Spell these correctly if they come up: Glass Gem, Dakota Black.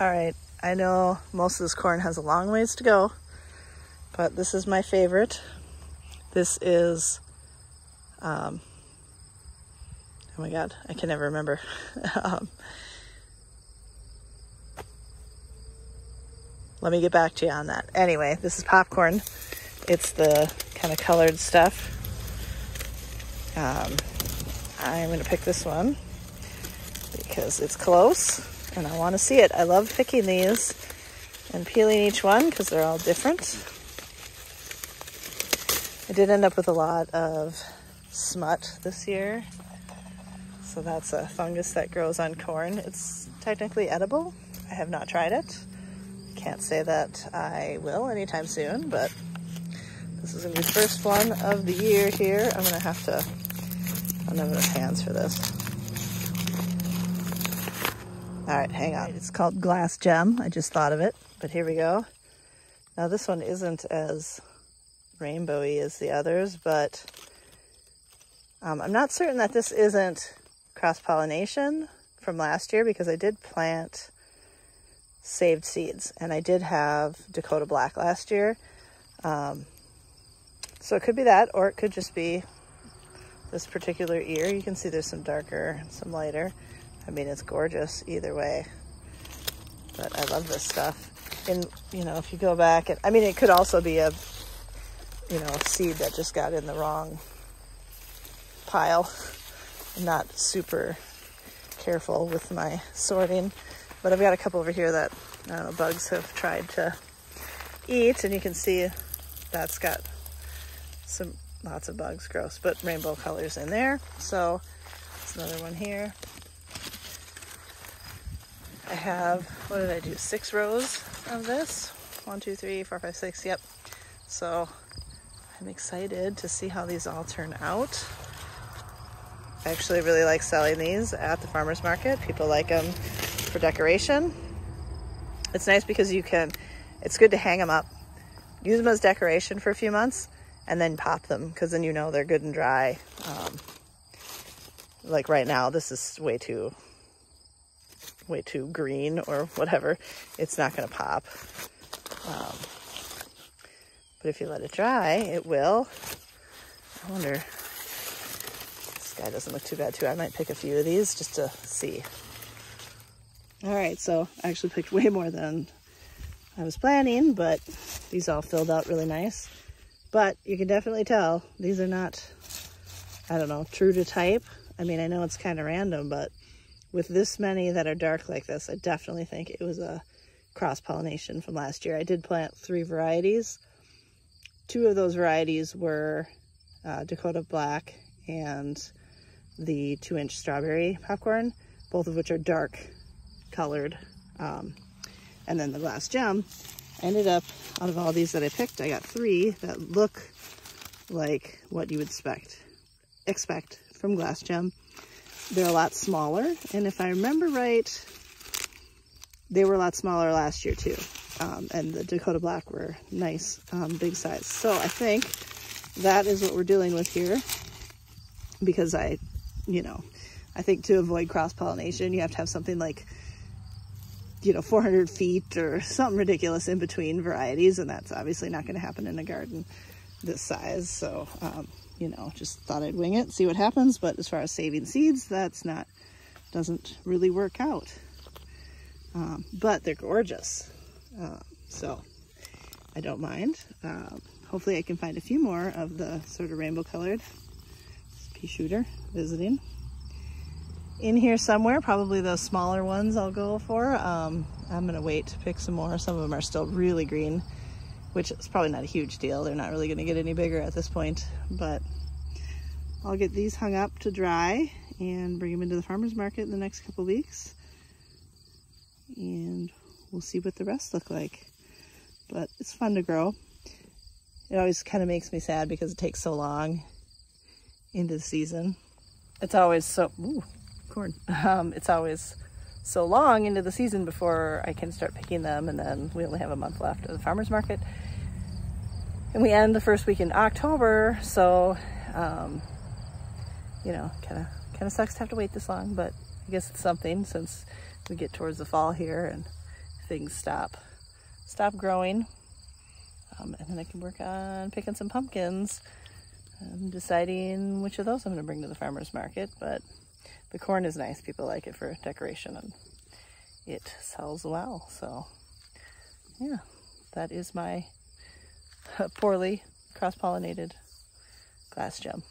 All right, I know most of this corn has a long ways to go, but this is my favorite. This is, oh my God, I can never remember. Let me get back to you on that. Anyway, this is popcorn. It's the kind of colored stuff. I'm gonna pick this one because it's close and I wanna see it. I love picking these and peeling each one because they're all different. I did end up with a lot of smut this year. So that's a fungus that grows on corn. It's technically edible. I have not tried it. Can't say that I will anytime soon, but this is gonna be the first one of the year here. I'm gonna have to, I don't have enough hands for this. All right, hang on. It's called Glass Gem. I just thought of it, but here we go. Now this one isn't as rainbowy as the others, but I'm not certain that this isn't cross-pollination from last year because I did plant saved seeds and I did have Dakota Black last year. So it could be that, or it could just be this particular ear. You can see there's some darker, some lighter. I mean, it's gorgeous either way, but I love this stuff. And, you know, if you go back, and I mean, it could also be a, you know, seed that just got in the wrong pile. I'm not super careful with my sorting, but I've got a couple over here that, I don't know, bugs have tried to eat, and you can see that's got some, lots of bugs, gross, but rainbow colors in there. So there's another one here. I have, what did I do? 6 rows of this. 1, 2, 3, 4, 5, 6. Yep. So I'm excited to see how these all turn out. I actually really like selling these at the farmer's market. People like them for decoration. It's nice because you can, it's good to hang them up, use them as decoration for a few months, and then pop them, because then you know they're good and dry. Like right now, this is way too green or whatever. It's not gonna pop. But if you let it dry, it will. I wonder, this guy doesn't look too bad too. I might pick a few of these just to see. All right, so I actually picked way more than I was planning, but these all filled out really nice. But you can definitely tell these are not, I don't know, true to type. I mean, I know it's kind of random, but with this many that are dark like this, I definitely think it was a cross-pollination from last year. I did plant 3 varieties. 2 of those varieties were Dakota Black and the 2-inch strawberry popcorn, both of which are dark colored. And then the Glass Gem. I ended up, out of all these that I picked, I got 3 that look like what you would expect from Glass Gem. They're a lot smaller, and if I remember right, they were a lot smaller last year too. And the Dakota Black were nice, big size. So I think that is what we're dealing with here, because I think to avoid cross-pollination, you have to have something like, you know, 400 feet or something ridiculous in between varieties, and that's obviously not going to happen in a garden this size. So, you know, just thought I'd wing it, see what happens. But as far as saving seeds, that's not, doesn't really work out. But they're gorgeous. So I don't mind. Hopefully I can find a few more of the sort of rainbow colored. Pea shooter visiting. In here somewhere, probably those smaller ones I'll go for. I'm gonna wait to pick some more. Some of them are still really green, which is probably not a huge deal. They're not really gonna get any bigger at this point, but I'll get these hung up to dry and bring them into the farmer's market in the next couple weeks. And we'll see what the rest look like. But it's fun to grow. It always kind of makes me sad because it takes so long into the season. It's always so, ooh, corn. It's always so long into the season before I can start picking them, and then we only have a month left of the farmer's market. And we end the first week in October, so, you know, kind of sucks to have to wait this long, but I guess it's something since we get towards the fall here and things stop growing. And then I can work on picking some pumpkins and deciding which of those I'm going to bring to the farmer's market. But the corn is nice. People like it for decoration and it sells well. So yeah, that is my poorly cross-pollinated glass gem.